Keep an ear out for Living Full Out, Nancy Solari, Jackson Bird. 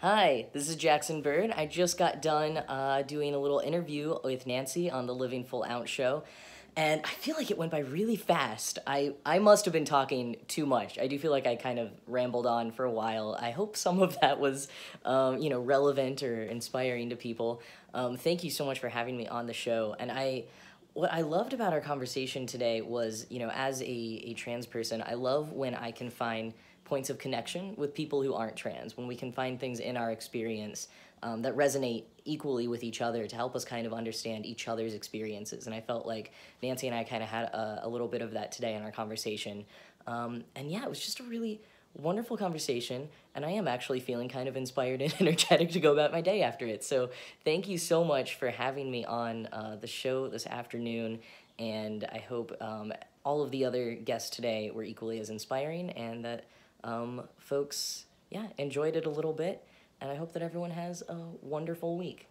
Hi, this is Jackson Bird. I just got done doing a little interview with Nancy on the Living Full Out show, and I feel like it went by really fast. I must have been talking too much. I do feel like I kind of rambled on for a while. I hope some of that was, you know, relevant or inspiring to people. Thank you so much for having me on the show. And what I loved about our conversation today was, you know, as a trans person, I love when I can find points of connection with people who aren't trans, when we can find things in our experience that resonate equally with each other to help us kind of understand each other's experiences. And I felt like Nancy and I kind of had a little bit of that today in our conversation. And yeah, it was just a really wonderful conversation, and I am actually feeling kind of inspired and energetic to go about my day after it. So thank you so much for having me on the show this afternoon, and I hope all of the other guests today were equally as inspiring, and that folks, yeah, enjoyed it a little bit, and I hope that everyone has a wonderful week.